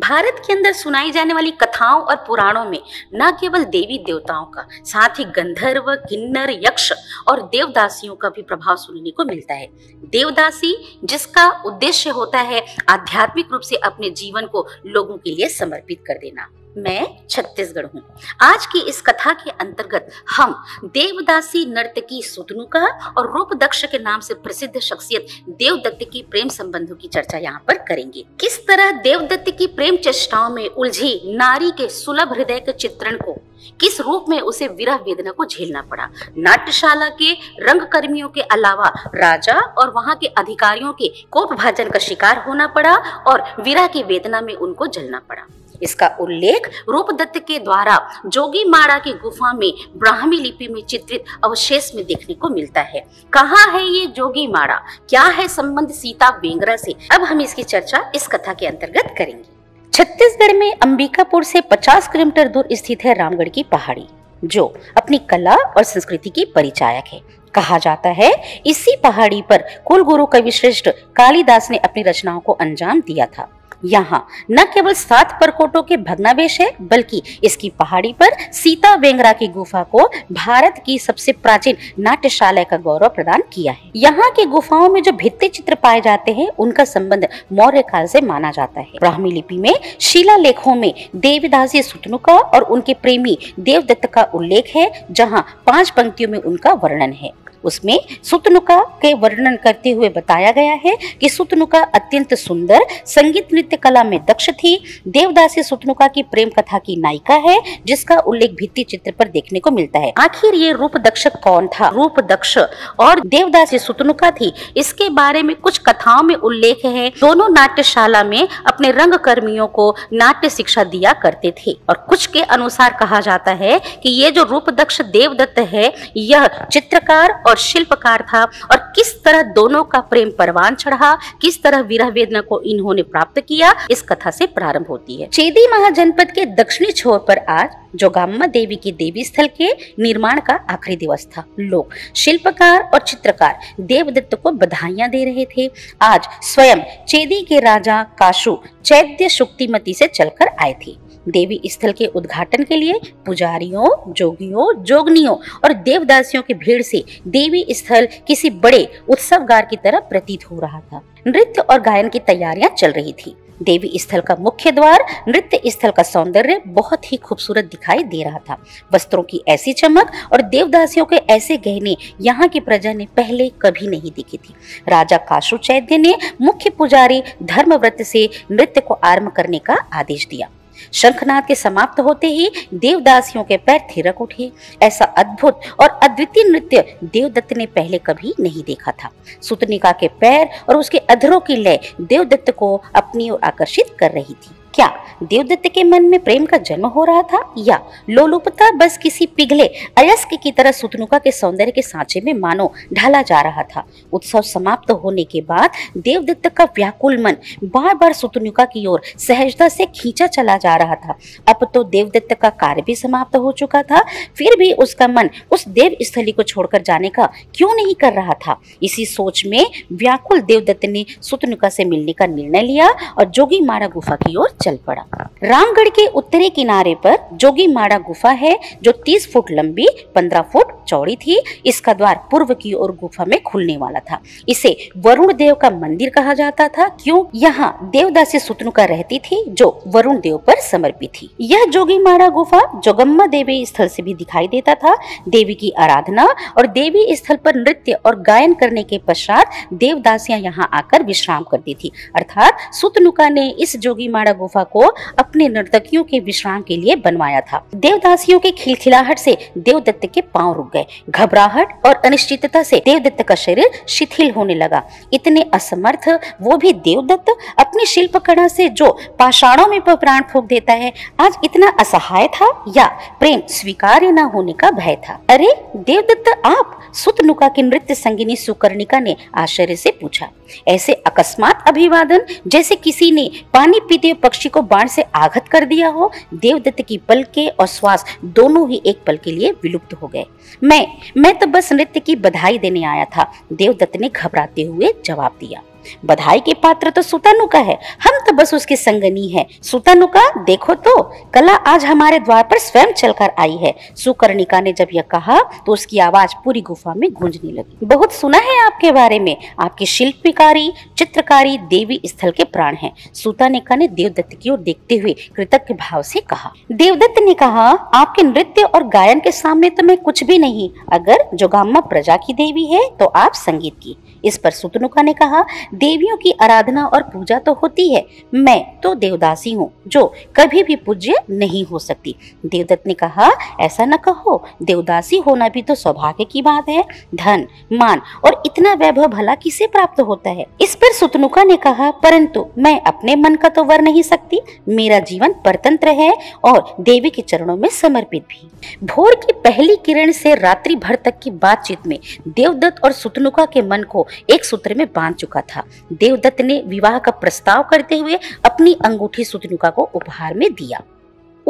भारत के अंदर सुनाई जाने वाली कथाओं और पुराणों में न केवल देवी देवताओं का, साथ ही गंधर्व, किन्नर, यक्ष और देवदासियों का भी प्रभाव सुनने को मिलता है। देवदासी, जिसका उद्देश्य होता है आध्यात्मिक रूप से अपने जीवन को लोगों के लिए समर्पित कर देना। मैं छत्तीसगढ़ हूँ। आज की इस कथा के अंतर्गत हम देवदासी नर्तकी सुतनुका और रूपदक्ष के नाम से प्रसिद्ध शख्सियत देवदत्त की प्रेम संबंधों की चर्चा यहाँ पर करेंगे। किस तरह देवदत्त की प्रेम चेष्टाओं में उलझी नारी के सुलभ हृदय के चित्रण को, किस रूप में उसे विरह वेदना को झेलना पड़ा, नाट्यशाला के रंगकर्मियों के अलावा राजा और वहां के अधिकारियों के कोप भाजन का शिकार होना पड़ा और विरह की वेदना में उनको जलना पड़ा। इसका उल्लेख रूपदत्त के द्वारा जोगीमारा की गुफा में ब्राह्मी लिपि में चित्रित अवशेष में देखने को मिलता है। कहाँ है ये जोगीमारा, क्या है संबंध सीता बेंगरा से, अब हम इसकी चर्चा इस कथा के अंतर्गत करेंगे। छत्तीसगढ़ में अंबिकापुर से 50 किलोमीटर दूर स्थित है रामगढ़ की पहाड़ी, जो अपनी कला और संस्कृति की परिचायक है। कहा जाता है इसी पहाड़ी पर कुलगुरु कविश्रेष्ठ कालिदास ने अपनी रचनाओं को अंजाम दिया था। यहाँ न केवल 7 परकोटों के भग्नावशेष है, बल्कि इसकी पहाड़ी पर सीता बेंगरा की गुफा को भारत की सबसे प्राचीन नाट्यशाला का गौरव प्रदान किया है। यहाँ की गुफाओं में जो भित्ति चित्र पाए जाते हैं उनका संबंध मौर्य काल से माना जाता है। ब्राह्मी लिपि में शिला लेखों में देवदासी सुतनुका और उनके प्रेमी देवदत्त का उल्लेख है, जहाँ 5 पंक्तियों में उनका वर्णन है। उसमें सुतनुका के वर्णन करते हुए बताया गया है कि सुतनुका अत्यंत सुंदर संगीत नृत्य कला में दक्ष थी। देवदासी सुतनुका की प्रेम कथा की नायिका है, जिसका उल्लेख भित्ति चित्र पर देखने को मिलता है। आखिर ये रूपदक्ष कौन था? रूपदक्ष और देवदासी सुतनुका थी, इसके बारे में कुछ कथाओं में उल्लेख है। दोनों नाट्यशाला में अपने रंग कर्मियों को नाट्य शिक्षा दिया करते थे और कुछ के अनुसार कहा जाता है कि ये जो रूपदक्ष देवदत्त है, यह चित्रकार और शिल्पकार था और किस तरह दोनों का प्रेम परवान चढ़ा, किस तरह विरह वेदना को इन्होंने प्राप्त किया, इस कथा से प्रारंभ होती है। चेदी महाजनपद के दक्षिणी छोर पर आज जोगम्मा देवी की देवी स्थल के निर्माण का आखिरी दिवस था। लोग शिल्पकार और चित्रकार देवदत्त को बधाइयां दे रहे थे। आज स्वयं चेदी के राजा काशु चैद्य शुक्तिमती से चलकर आए थे। देवी स्थल के उद्घाटन के लिए पुजारियों, जोगियों, जोगनियों और देवदासियों की भीड़ से देवी स्थल किसी बड़े उत्सवगार की तरह प्रतीत हो रहा था। नृत्य और गायन की तैयारियां चल रही थी। देवी स्थल का मुख्य द्वार नृत्य स्थल का सौंदर्य बहुत ही खूबसूरत दिखाई दे रहा था। वस्त्रों की ऐसी चमक और देवदासियों के ऐसे गहने यहाँ की प्रजा ने पहले कभी नहीं देखी थी। राजा काशु चैद्य ने मुख्य पुजारी धर्मव्रत से नृत्य को आरंभ करने का आदेश दिया। शंखनाद के समाप्त होते ही देवदासियों के पैर थिरक उठे। ऐसा अद्भुत और अद्वितीय नृत्य देवदत्त ने पहले कभी नहीं देखा था। सुतनुका के पैर और उसके अधरों की लय देवदत्त को अपनी ओर आकर्षित कर रही थी। क्या देवदत्त के मन में प्रेम का जन्म हो रहा था, या लोलुपता बस किसी पिघले अयस्क की तरह सुतनुका के सौंदर्य के सांचे में मानो ढाला जा रहा था? उत्सव समाप्त होने के बाद देवदत्त का व्याकुल मन बार बार सुतनुका की ओर सहजता से खींचा चला जा रहा था। अब तो देवदत्त का कार्य भी समाप्त हो चुका था, फिर भी उसका मन उस देव स्थली को छोड़कर जाने का क्यों नहीं कर रहा था? इसी सोच में व्याकुल देवदत्त ने सुतनुका से मिलने का निर्णय लिया और जोगीमारा गुफा की ओर चल पड़ा। रामगढ़ के उत्तरी किनारे पर जोगीमारा गुफा है, जो 30 फुट लंबी 15 फुट चौड़ी थी। इसका द्वार पूर्व की ओर गुफा में खुलने वाला था। इसे वरुण देव का मंदिर कहा जाता था, क्यों? यहाँ देवदासी सुतनुका रहती थी, जो वरुण देव पर समर्पित थी। यह जोगीमारा गुफा जोगम्मा देवी स्थल से भी दिखाई देता था। देवी की आराधना और देवी स्थल पर नृत्य और गायन करने के पश्चात देवदासियां यहाँ आकर विश्राम करती थी। अर्थात सुतनुका ने इस जोगीमारा गुफा को अपने नर्तकियों के विश्राम के लिए बनवाया था। देवदासियों के खिलखिलाहट से देवदत्त के पांव रुक गए। घबराहट और अनिश्चितता से देवदत्त का शरीर शिथिल होने लगा। इतने असमर्थ वो भी देवदत्त, अपनी शिल्पकला से जो पाषाणों में प्राण फूंक देता है, आज इतना असहाय था, या प्रेम स्वीकार्य न होने का भय था? अरे देवदत्त आप, सुतनुका की नृत्य संगिनी सुकर्णिका ने आश्चर्य से पूछा। ऐसे अकस्मात अभिवादन, जैसे किसी ने पानी पीते पक्षी को बाण से आघात कर दिया हो। देवदत्त की पलकें और श्वास दोनों ही एक पल के लिए विलुप्त हो गए। मैं तो बस नृत्य की बधाई देने आया था, देवदत्त ने घबराते हुए जवाब दिया। बधाई के पात्र तो सुतनुका है, हम तो बस उसकी संगनी है। सुतनुका देखो तो, कला आज हमारे द्वार पर स्वयं चलकर आई है। सुकर्णिका ने जब यह कहा तो उसकी आवाज पूरी गुफा में गूंजने लगी। बहुत सुना है आपके बारे में, आपकी शिल्पकारी, चित्रकारी देवी स्थल के प्राण है। सुतनुका ने देवदत्त की ओर देखते हुए कृतज्ञ भाव से कहा। देवदत्त ने कहा, आपके नृत्य और गायन के सामने तो मैं कुछ भी नहीं, अगर जोगम्मा प्रजा की देवी है तो आप संगीत की। इस पर सुतनुका ने कहा, देवियों की आराधना और पूजा तो होती है, मैं तो देवदासी हूँ जो कभी भी पूज्य नहीं हो सकती। देवदत्त ने कहा, ऐसा न कहो, देवदासी होना भी तो सौभाग्य की बात है। धन, मान और इतना वैभव भला किसे प्राप्त होता है। इस पर सुतनुका ने कहा, परंतु मैं अपने मन का तो वर नहीं सकती, मेरा जीवन परतंत्र है और देवी के चरणों में समर्पित भी। भोर की पहली किरण से रात्रि भर तक की बातचीत में देवदत्त और सुतनुका के मन को एक सूत्र में बांध चुका था। देवदत्त ने विवाह का प्रस्ताव करते हुए अपनी अंगूठी सुतनुका को उपहार में दिया।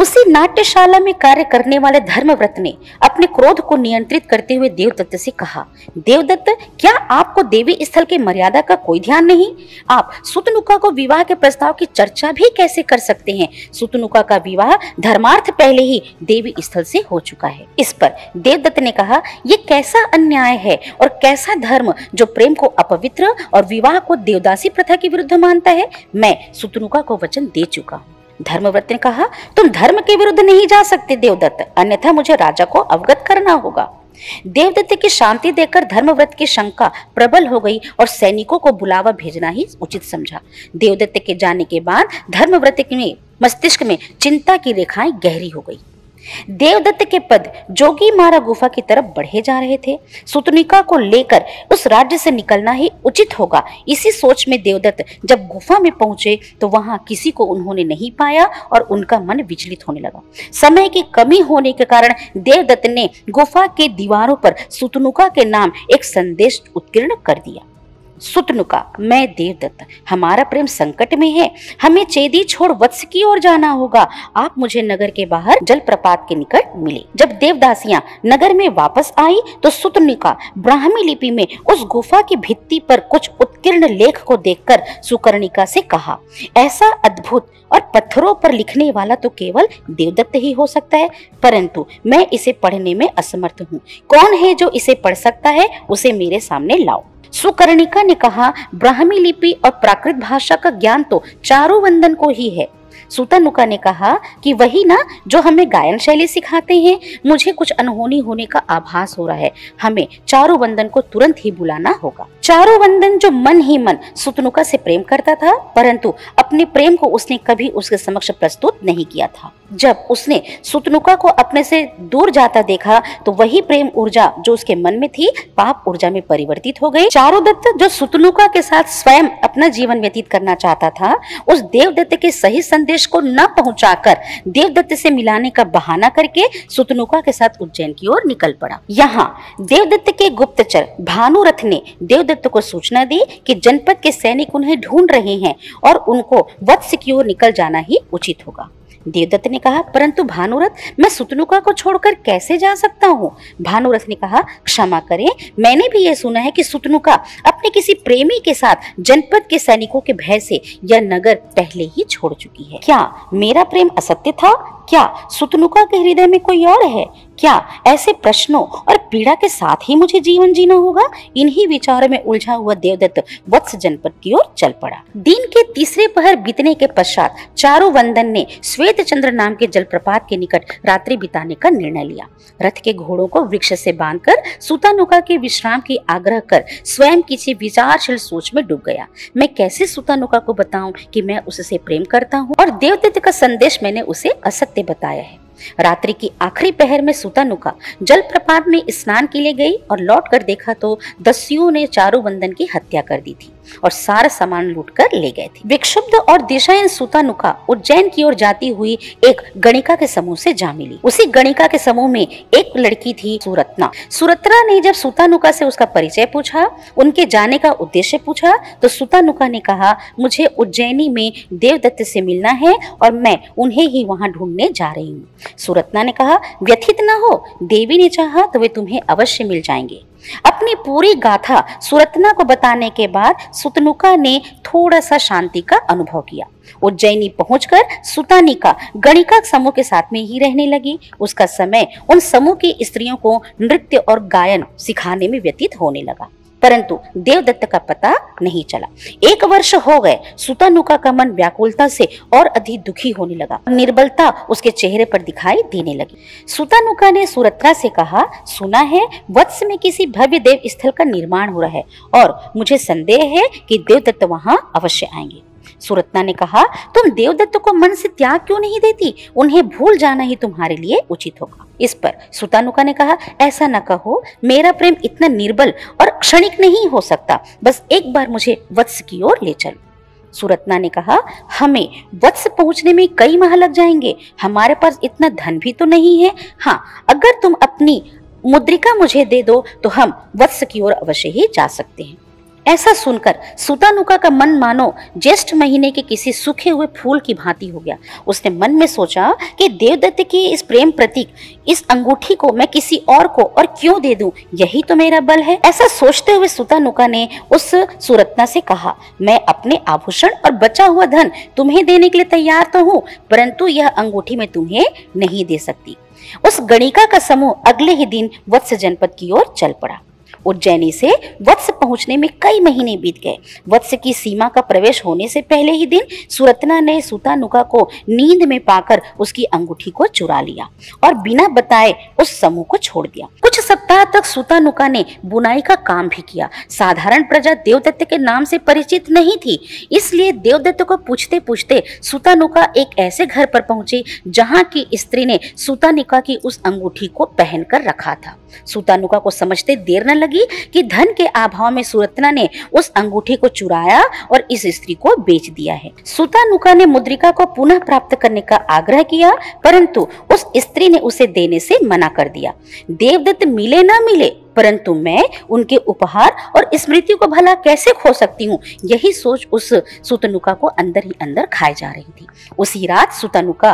उसी नाट्यशाला में कार्य करने वाले धर्मव्रत ने अपने क्रोध को नियंत्रित करते हुए देवदत्त से कहा, देवदत्त, क्या आपको देवी स्थल के मर्यादा का कोई ध्यान नहीं? आप सुतनुका को विवाह के प्रस्ताव की चर्चा भी कैसे कर सकते हैं? सुतनुका का विवाह धर्मार्थ पहले ही देवी स्थल से हो चुका है। इस पर देवदत्त ने कहा, ये कैसा अन्याय है और कैसा धर्म जो प्रेम को अपवित्र और विवाह को देवदासी प्रथा के विरुद्ध मानता है। मैं सुतनुका को वचन दे चुका हूँ। धर्मव्रत ने कहा, तुम धर्म के विरुद्ध नहीं जा सकते देवदत्त, अन्यथा मुझे राजा को अवगत करना होगा। देवदत्त की शांति देखकर धर्मव्रत की शंका प्रबल हो गई और सैनिकों को बुलावा भेजना ही उचित समझा। देवदत्त के जाने के बाद धर्मव्रत के मस्तिष्क में चिंता की रेखाएं गहरी हो गई। देवदत्त के पद जोगीमारा गुफा की तरफ बढ़े जा रहे थे। सुतनुका को लेकर उस राज्य से निकलना ही उचित होगा। इसी सोच में देवदत्त जब गुफा में पहुंचे तो वहां किसी को उन्होंने नहीं पाया और उनका मन विचलित होने लगा। समय की कमी होने के कारण देवदत्त ने गुफा के दीवारों पर सुतनुका के नाम एक संदेश उत्कीर्ण कर दिया। सुतनुका, मैं देवदत्त, हमारा प्रेम संकट में है, हमें चेदी छोड़ वत्स की ओर जाना होगा। आप मुझे नगर के बाहर जलप्रपात के निकट मिले। जब देवदासियां नगर में वापस आई तो सुतनुका ब्राह्मी लिपि में उस गुफा की भित्ति पर कुछ उत्कीर्ण लेख को देखकर सुकर्णिका से कहा, ऐसा अद्भुत और पत्थरों पर लिखने वाला तो केवल देवदत्त ही हो सकता है, परंतु मैं इसे पढ़ने में असमर्थ हूँ। कौन है जो इसे पढ़ सकता है? उसे मेरे सामने लाओ। सुकर्णिका ने कहा, ब्राह्मी लिपि और प्राकृत भाषा का ज्ञान तो चारुवंदन को ही है। सुतनुका ने कहा कि वही ना जो हमें गायन शैली सिखाते हैं। मुझे कुछ अनहोनी होने का आभास हो रहा है, हमें चारुवंदन को तुरंत ही बुलाना होगा। चारुवंदन जो मन ही मन सुतनुका से प्रेम करता था, परंतु अपने प्रेम को उसने कभी उसके समक्ष प्रस्तुत नहीं किया था। जब उसने सुतनुका को अपने से दूर जाता देखा तो वही प्रेम ऊर्जा जो उसके मन में थी पाप ऊर्जा में परिवर्तित हो गई। चारुदत्त जो सुतनुका के साथ स्वयं अपना जीवन व्यतीत करना चाहता था, उस देवदत्त के सही संदेश को न पहुंचाकर देवदत्त से मिलाने का बहाना करके सुतनुका के साथ उज्जैन की ओर निकल पड़ा। यहाँ देवदत्त के गुप्तचर भानुरथ ने देवदत्त को सूचना दी कि जनपद के सैनिक उन्हें ढूंढ रहे हैं और उनको वत्स की ओर निकल जाना ही उचित होगा। देवदत्त ने कहा, परंतु भानुरथ, मैं सुतनुका को छोड़कर कैसे जा सकता हूँ? भानुरथ ने कहा, क्षमा करें, मैंने भी ये सुना है कि सुतनुका अपने किसी प्रेमी के साथ जनपद के सैनिकों के भय से यह नगर पहले ही छोड़ चुकी है। क्या मेरा प्रेम असत्य था? क्या सुतनुका के हृदय में कोई और है? क्या ऐसे प्रश्नों और पीड़ा के साथ ही मुझे जीवन जीना होगा? इन्हीं विचारों में उलझा हुआ देवदत्त वत्स जनपद की ओर चल पड़ा। दिन के तीसरे पहर बीतने के पश्चात चारुवंदन ने श्वेत चंद्र नाम के जलप्रपात के निकट रात्रि बिताने का निर्णय लिया। रथ के घोड़ों को वृक्ष से बांधकर सुतनुका के विश्राम की आग्रह कर स्वयं किसी विचारशील सोच में डूब गया। मैं कैसे सुतनुका को बताऊं कि मैं उससे प्रेम करता हूँ और देवदत्त का संदेश मैंने उसे असत्य बताया है। रात्रि की आखिरी पहर में सुतनुका जलप्रपात में स्नान के लिए गई और लौटकर देखा तो दस्युओं ने चारुवंदन की हत्या कर दी थी और सारा सामान लूटकर ले गए थे। विक्षुब्ध और दिशाहीन सुतनुका उज्जैन की ओर जाती हुई एक गणिका के समूह से जा मिली। उसी गणिका के समूह में एक लड़की थी, सुरतना। सुरतना ने जब सुतनुका से उसका परिचय पूछा, उनके जाने का उद्देश्य पूछा तो सुतनुका ने कहा, मुझे उज्जैनी में देवदत्त से मिलना है और मैं उन्हें ही वहाँ ढूंढने जा रही हूँ। सुरतना ने कहा, व्यथित न हो, देवी ने चाहा तो वे तुम्हें अवश्य मिल जाएंगे। अपनी पूरी गाथा सुरतना को बताने के बाद सुतनुका ने थोड़ा सा शांति का अनुभव किया। उज्जैनी पहुंचकर सुतानिका गणिका समूह के साथ में ही रहने लगी। उसका समय उन समूह की स्त्रियों को नृत्य और गायन सिखाने में व्यतीत होने लगा, परंतु देवदत्त का पता नहीं चला। एक वर्ष हो गए। सुतनुका का मन व्याकुलता से और अधिक दुखी होने लगा। निर्बलता उसके चेहरे पर दिखाई देने लगी। सुतनुका ने सुरत्रा से कहा, सुना है वत्स में किसी भव्य देव स्थल का निर्माण हो रहा है और मुझे संदेह है कि देवदत्त वहां अवश्य आएंगे। सुरत्ना ने कहा, तुम देवदत्त को मन से त्याग क्यों नहीं देती? उन्हें भूल जाना ही तुम्हारे लिए उचित होगा। इस पर सुतनुका ने कहा, ऐसा न कहो, मेरा प्रेम इतना निर्बल और क्षणिक नहीं हो सकता। बस एक बार मुझे वत्स की ओर ले चलो। सुरत्ना ने कहा, हमें वत्स पहुंचने में कई माह लग जाएंगे, हमारे पास इतना धन भी तो नहीं है। हाँ, अगर तुम अपनी मुद्रिका मुझे दे दो तो हम वत्स की ओर अवश्य ही जा सकते हैं। ऐसा सुनकर सुतनुका का मन मानो ज्येष्ठ महीने के किसी सूखे हुए फूल की भांति हो गया। उसने मन में सोचा कि देवदत्त की इस प्रेम प्रतीक इस अंगूठी को मैं किसी और को और क्यों दे दूं, यही तो मेरा बल है। ऐसा सोचते हुए सुतनुका ने उस सुरत्ना से कहा, मैं अपने आभूषण और बचा हुआ धन तुम्हें देने के लिए तैयार तो हूँ, परंतु यह अंगूठी मैं तुम्हें नहीं दे सकती। उस गणिका का समूह अगले ही दिन वत्स जनपद की ओर चल पड़ा। उज्जैनी से वत्स पहुंचने में कई महीने बीत गए। वत्स की सीमा का प्रवेश होने से पहले ही दिन सुरत्ना ने सुतनुका को नींद में पाकर उसकी अंगूठी को चुरा लिया और बिना बताए उस समूह को छोड़ दिया। कुछ सप्ताह तक सुतनुका ने बुनाई का काम भी किया। साधारण प्रजा देवदत्त के नाम से परिचित नहीं थी, इसलिए देवदत्त को पूछते पूछते सुतनुका एक ऐसे घर पर पहुंची जहाँ की स्त्री ने सुतनुका की उस अंगूठी को पहन कर रखा था। सुतनुका को समझते देर न लगी कि धन के अभाव में सुरत्ना ने उस अंगूठी को चुराया और इस स्त्री को बेच दिया है। सुतनुका ने मुद्रिका को पुनः प्राप्त करने का आग्रह किया, परंतु उस स्त्री ने उसे देने से मना कर दिया। देवदत्त मिले ना मिले, परंतु मैं उनके उपहार और स्मृति को भला कैसे खो सकती हूँ, यही सोच उस सुतनुका को अंदर ही अंदर खाए जा रही थी। उसी रात सुतनुका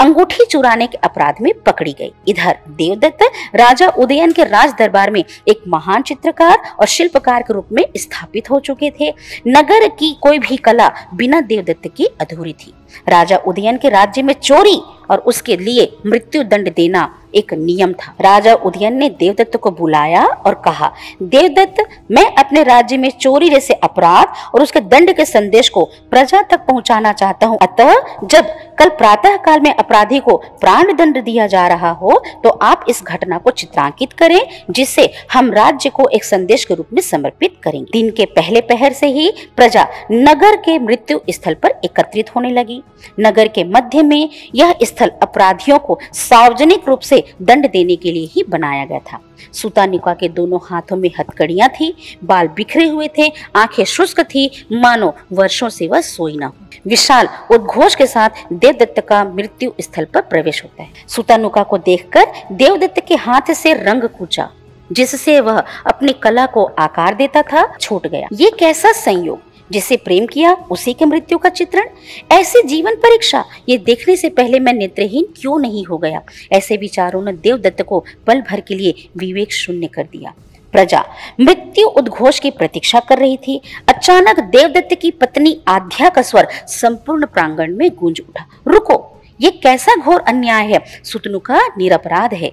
अंगूठी चुराने के अपराध में पकड़ी गई। इधर देवदत्त राजा उदयन के राज दरबार में एक महान चित्रकार और शिल्पकार के रूप में स्थापित हो चुके थे। नगर की कोई भी कला बिना देवदत्त की अधूरी थी। राजा उदयन के राज्य में चोरी और उसके लिए मृत्यु दंड देना एक नियम था। राजा उदयन ने देवदत्त को बुलाया और कहा, देवदत्त, मैं अपने राज्य में चोरी जैसे अपराध और उसके दंड के संदेश को प्रजा तक पहुंचाना चाहता हूं। अतः जब कल प्रातः काल में अपराधी को प्राण दंड दिया जा रहा हो तो आप इस घटना को चित्रांकित करें, जिससे हम राज्य को एक संदेश के रूप में समर्पित करेंगे। दिन के पहले पहर से ही प्रजा नगर के मृत्यु स्थल पर एकत्रित होने लगी। नगर के मध्य में यह स्थल अपराधियों को सार्वजनिक रूप से दंड देने के लिए ही बनाया गया था। सुतनुका के दोनों हाथों में हथकड़ियां थी, बाल बिखरे हुए थे, आंखें शुष्क थी, मानो वर्षों से वह सोई ना हो। विशाल उद्घोष के साथ देवदत्त का मृत्यु स्थल पर प्रवेश होता है। सुतनुका को देखकर देवदत्त के हाथ से रंग कूचा, जिससे वह अपनी कला को आकार देता था, छूट गया। ये कैसा संयोग! जिसे प्रेम किया उसी के मृत्यु का चित्रण, ऐसी जीवन परीक्षा! ये देखने से पहले मैं नेत्रहीन क्यों नहीं हो गया? ऐसे विचारों ने देवदत्त को पल भर के लिए विवेक शून्य कर दिया। प्रजा मृत्यु उद्घोष की प्रतीक्षा कर रही थी। अचानक देवदत्त की पत्नी आध्या का स्वर संपूर्ण प्रांगण में गूंज उठा, रुको, ये कैसा घोर अन्याय है! सुतनुका निरपराध है।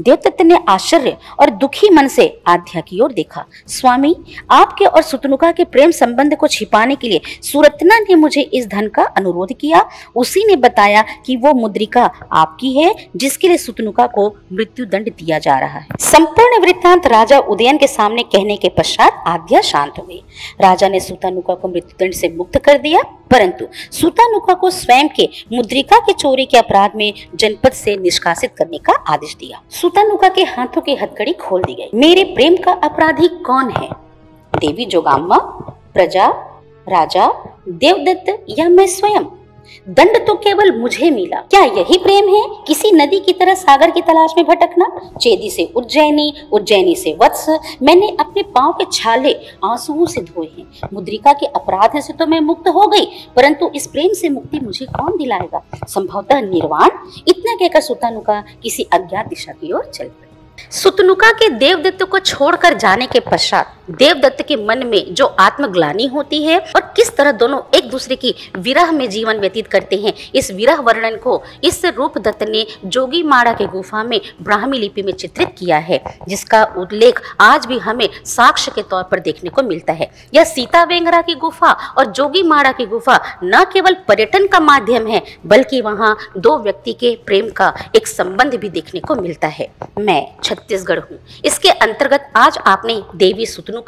देवदत्त ने आश्चर्य और दुखी मन से आध्या की ओर देखा। स्वामी, आपके और सुतनुका के प्रेम संबंध को छिपाने के लिए सुरत्ना ने मुझे इस धन का अनुरोध किया। उसी ने बताया कि वो मुद्रिका आपकी है, जिसके लिए सुतनुका को मृत्यु दंड दिया जा रहा है। संपूर्ण वृत्तांत राजा उदयन के सामने कहने के पश्चात आध्या शांत हो गई। राजा ने सुतनुका को मृत्युदंड से मुक्त कर दिया, परंतु सुतनुका को स्वयं के मुद्रिका के चोरी के अपराध में जनपद से निष्कासित करने का आदेश दिया। सुतनुका के हाथों की हथकड़ी खोल दी गई। मेरे प्रेम का अपराधी कौन है? देवी जोगम्मा, प्रजा, राजा, देवदत्त या मैं स्वयं? दंड तो केवल मुझे मिला। क्या यही प्रेम है? किसी नदी की तरह सागर की तलाश में भटकना, चेदी से उज्जैनी, उज्जैनी से वत्स। मैंने अपने पांव के छाले आंसुओं से धोए हैं। मुद्रिका के अपराध से तो मैं मुक्त हो गई, परंतु इस प्रेम से मुक्ति मुझे कौन दिलाएगा? संभवतः निर्वाण। इतना कहकर सुतनुका किसी अज्ञात दिशा की ओर चल पड़ी। सुतनुका के देवदत्त को छोड़कर जाने के पश्चात देवदत्त के मन में जो आत्मग्लानि होती है और किस तरह दोनों एक दूसरे की विरह में जीवन व्यतीत करते हैं, इस विरह वर्णन को इस रूपदत्त ने जोगीमारा के गुफा में ब्राह्मी लिपि में चित्रित किया है, जिसका उल्लेख आज भी हमें साक्ष्य के तौर पर देखने को मिलता है। यह सीता बेंगरा की गुफा और जोगीमारा की गुफा न केवल पर्यटन का माध्यम है, बल्कि वहाँ दो व्यक्ति के प्रेम का एक संबंध भी देखने को मिलता है। मैं छत्तीसगढ़ हूँ, इसके अंतर्गत आज आपने देवी सुतनुका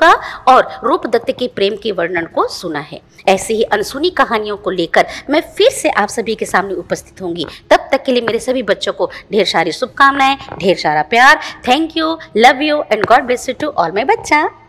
और रूपदत्त के प्रेम के वर्णन को सुना है। ऐसी ही अनसुनी कहानियों को लेकर मैं फिर से आप सभी के सामने उपस्थित होंगी। तब तक के लिए मेरे सभी बच्चों को ढेर सारी शुभकामनाएं, ढेर सारा प्यार। Thank you, love you and God bless you to all my बच्चा।